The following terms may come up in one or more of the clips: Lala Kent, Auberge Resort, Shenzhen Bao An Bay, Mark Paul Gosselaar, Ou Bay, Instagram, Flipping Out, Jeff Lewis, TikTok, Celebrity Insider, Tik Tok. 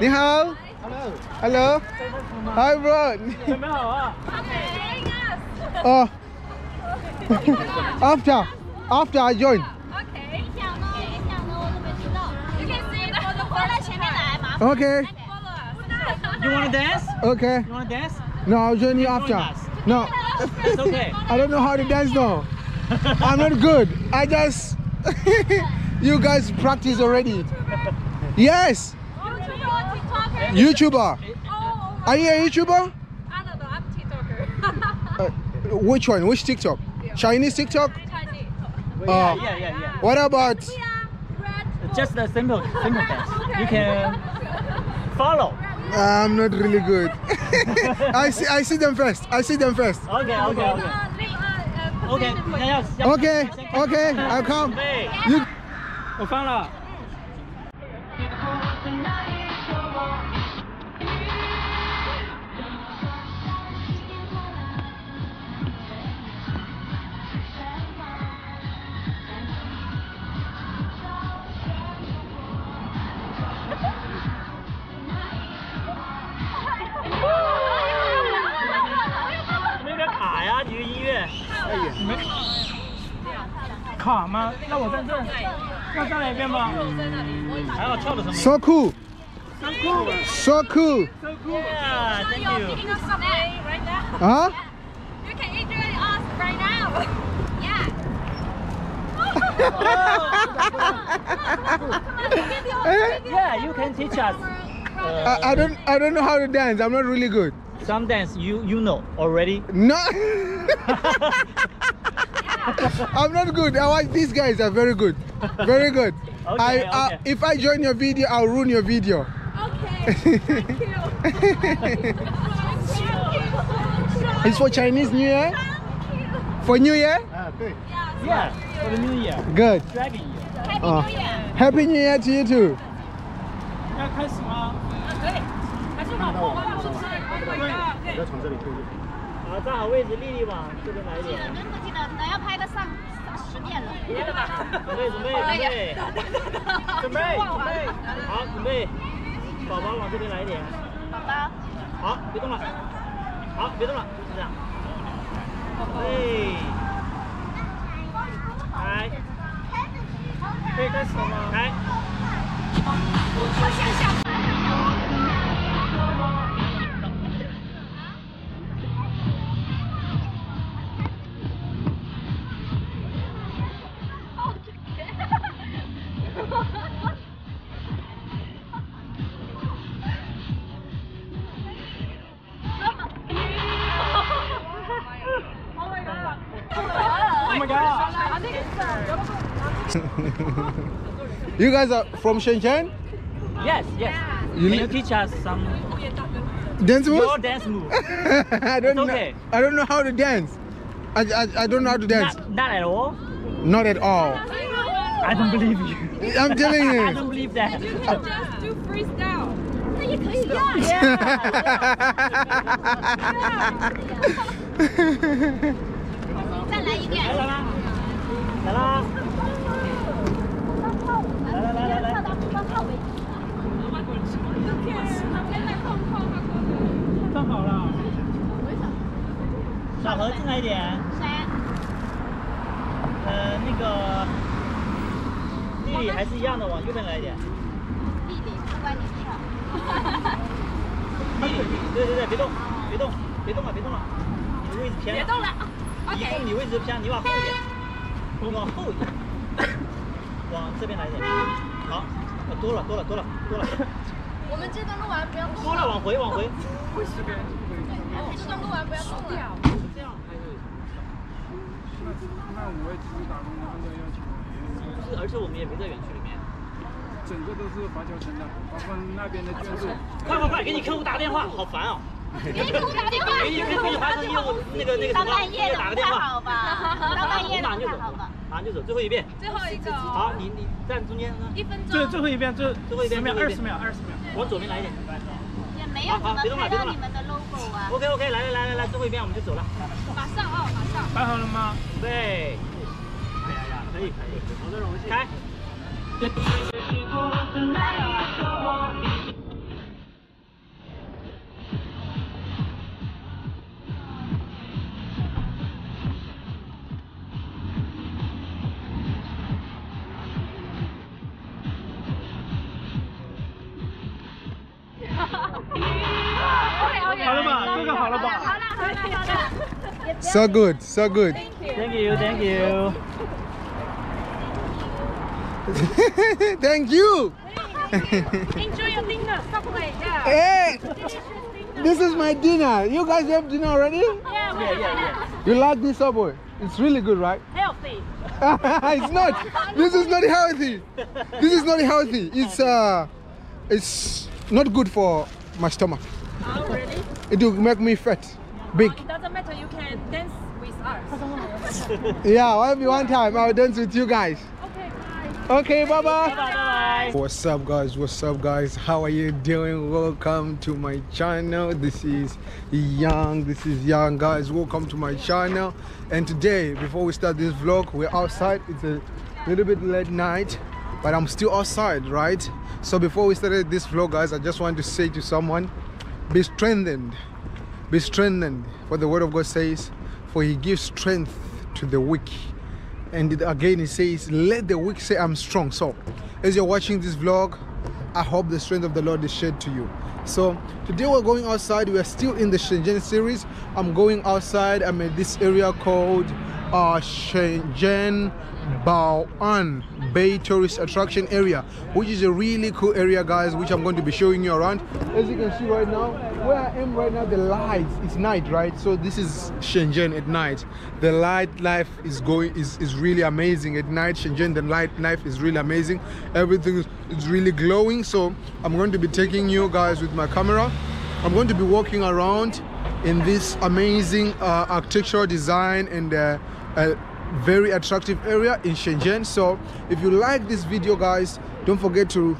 你好。Hello. Hello. Hi, bro. Oh. After I join. Okay. You can say follow. Okay. You wanna dance? Okay. You wanna dance? No, I'll join you after. No. It's okay. I don't know how to dance though. I'm not good. I just. You guys practice already. Yes. YouTuber. Oh, are you a YouTuber? I don't know. I'm a TikToker. Which one? Which TikTok? Yeah. Chinese TikTok? Chinese. Yeah. What about? Just the simple dance. Okay. You can follow. I'm not really good. I see them first. Okay. Okay. I'll come. You. I found it. So cool. Yeah, thank you. Huh? You can enjoy us right now. Yeah. Yeah, you can teach us. I don't know how to dance. I'm not really good. Some dance you know already. No. I'm not good. I like these guys are very good. Very good. Okay, if I join your video, I'll ruin your video. Okay. Thank you. It's for Chinese New Year? Thank you. For New Year? Yeah, for the New Year. Good. Happy New Year. Happy New Year to you too. You guys are from Shenzhen? Yes. Can you teach us some dance moves? Your dance moves. I don't know how to dance. I don't know how to dance. Not at all. Not at all. I don't believe you. I'm telling you. I don't believe that. You can just do freestyle. Yeah. So good, so good. Thank you, thank you. Thank you. Enjoy your dinner, subway. Hey, this is my dinner. You guys have dinner already? Yeah, yeah. You like this subway? It's really good, right? Healthy. It's not. This is not healthy. This is not healthy. It's not good for my stomach. Oh, really? It will make me fat. Big. It doesn't matter. You can dance with us. Yeah, every one time I'll dance with you guys. Okay, bye. Okay, bye bye. Bye bye. What's up, guys? What's up, guys? How are you doing? Welcome to my channel. This is Young. This is Young, guys. Welcome to my channel. And today, before we start this vlog, we're outside. It's a little bit late night, but I'm still outside, right? So before we started this vlog, guys, I just want to say to someone, be strengthened. Be strengthened, for the word of God says, for he gives strength to the weak. And again, it says, let the weak say I'm strong. So as you're watching this vlog, I hope the strength of the Lord is shared to you. So today we're going outside. We are still in the Shenzhen series. I'm going outside. I'm in this area called Shenzhen Bao An Bay tourist attraction area, which is a really cool area, guys, which I'm going to be showing you around. As you can see right now, where I am right now, the lights, it's night, right? So this is Shenzhen at night. The light life is really amazing at night. Shenzhen, the light life is really amazing. Everything is really glowing. So I'm going to be taking you guys with my camera. I'm going to be walking around in this amazing architectural design and very attractive area in Shenzhen. So if you like this video, guys, don't forget to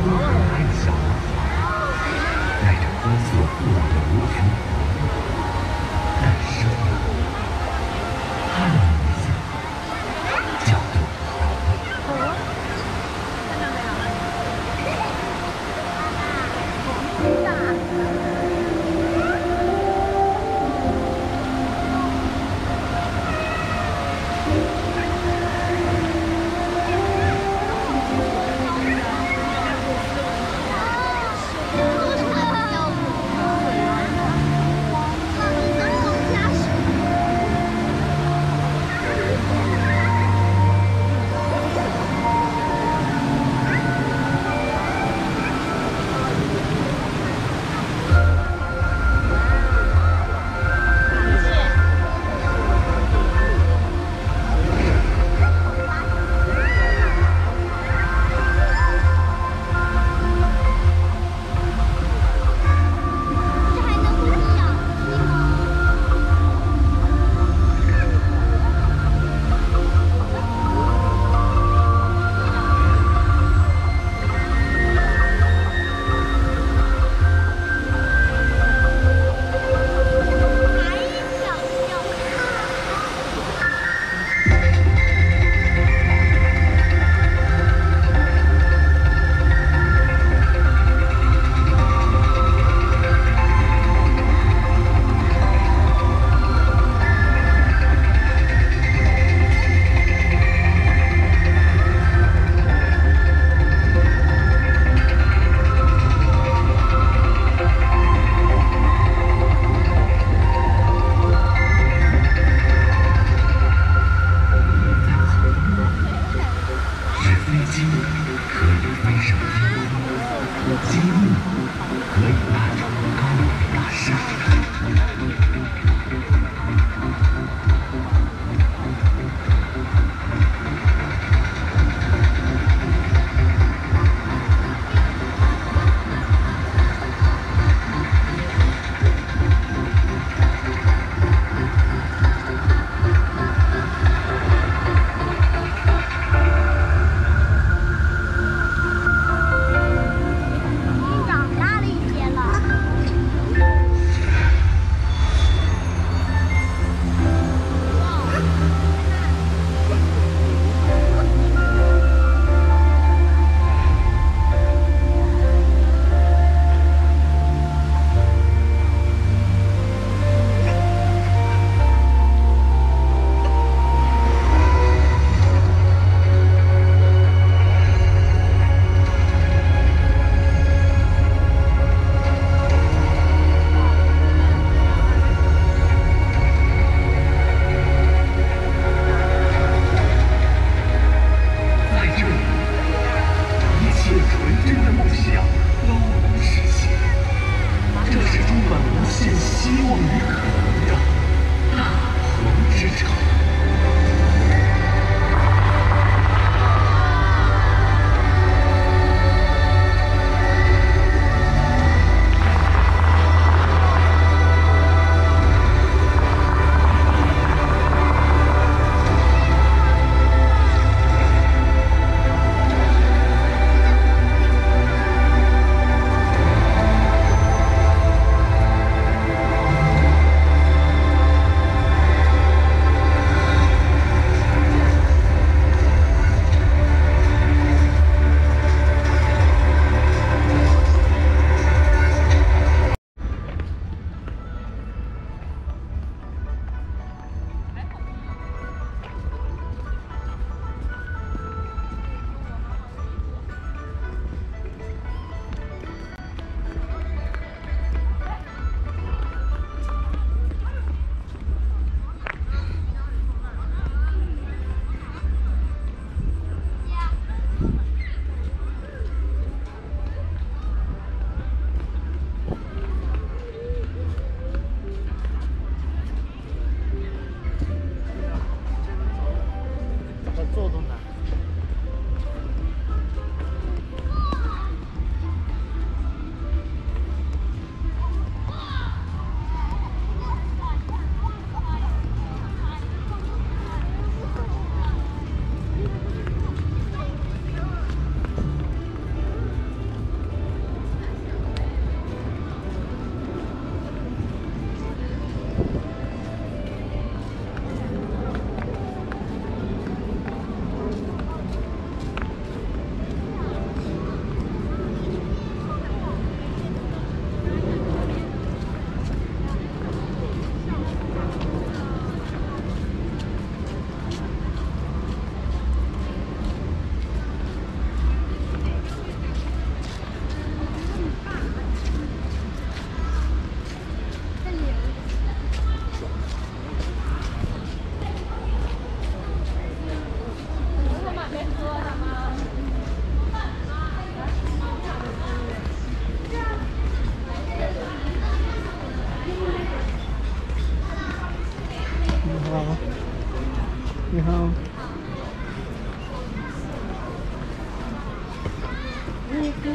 悠然来赏，带着哥所悟的无穷活力。但是，汉名字叫做“猴”。看到没有？我们知道。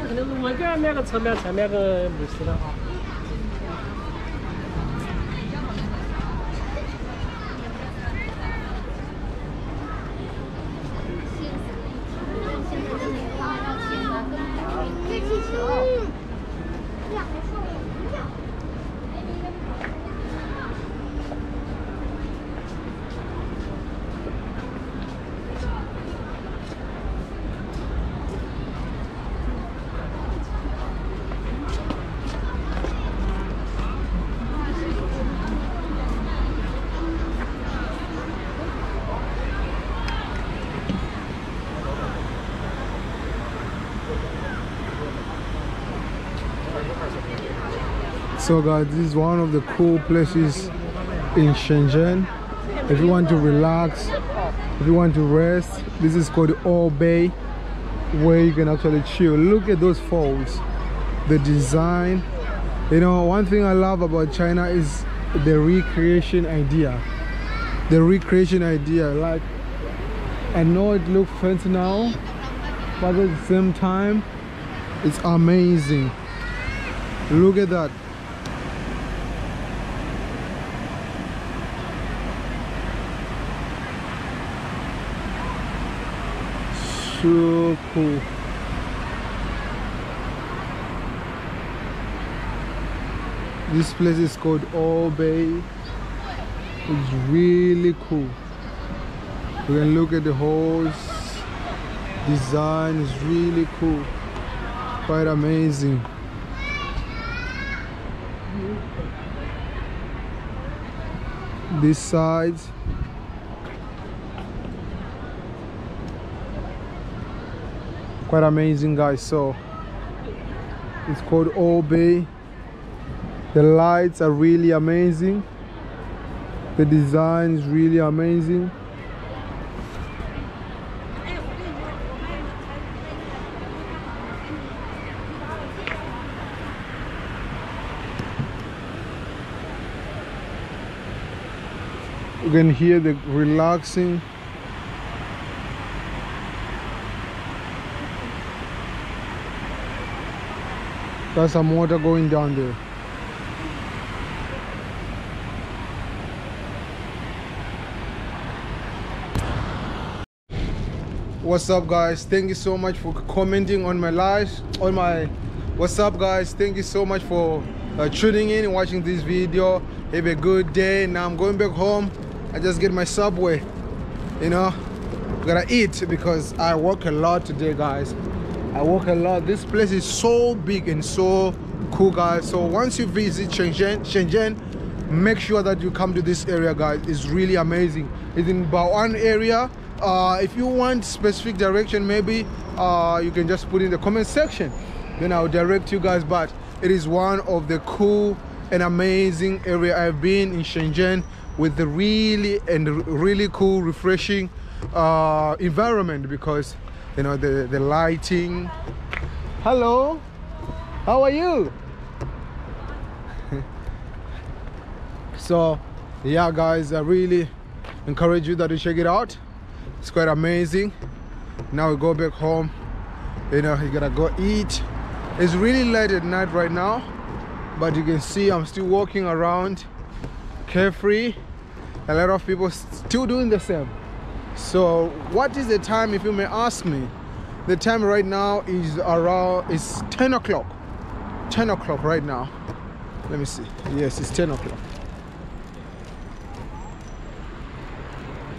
可能我一个人买个车买菜买个60了啊。So guys, this is one of the cool places in Shenzhen. If you want to relax, if you want to rest, this is called Ou Bay, where you can actually chill. Look at those falls, the design. You know, one thing I love about China is the recreation idea. The recreation idea, like, I know it looks fancy now, but at the same time, it's amazing. Look at that. So cool. This place is called Ou Bay. It's really cool. You can look at the whole design. It's really cool. Quite amazing. This side. Quite amazing, guys. So it's called Ou Bay. The lights are really amazing. The design is really amazing. You can hear the relaxing. There's some water going down there. What's up, guys? Thank you so much for commenting on my lives. What's up, guys? Thank you so much for tuning in and watching this video. Have a good day. Now I'm going back home. I just get my Subway. You know, gotta eat because I work a lot today, guys. I walk a lot. This place is so big and so cool, guys. So once you visit Shenzhen, make sure that you come to this area, guys. It's really amazing. It's in Bao An area. If you want specific direction, maybe you can just put in the comment section. Then I'll direct you guys. But it is one of the cool and amazing area I've been in Shenzhen, with the really cool, refreshing environment, because you know, the lighting. Hello, how are you? So yeah, guys, I really encourage you that you check it out. It's quite amazing. Now we go back home. You know, you gotta go eat. It's really late at night right now, but you can see I'm still walking around carefree. A lot of people still doing the same. So what is the time, if you may ask me? The time right now is around, it's 10 o'clock. 10 o'clock right now. Let me see. Yes, it's 10 o'clock.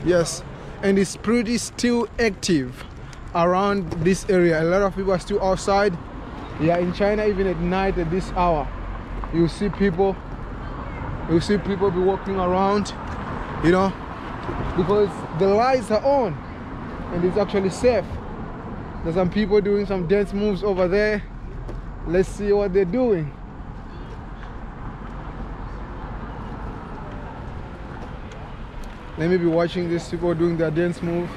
Yes, and it's pretty still active around this area. A lot of people are still outside. Yeah, in China, even at night at this hour, you see people be walking around, you know, because the lights are on and it's actually safe. There's some people doing some dance moves over there. Let's see what they're doing. Let me be watching these people doing their dance move.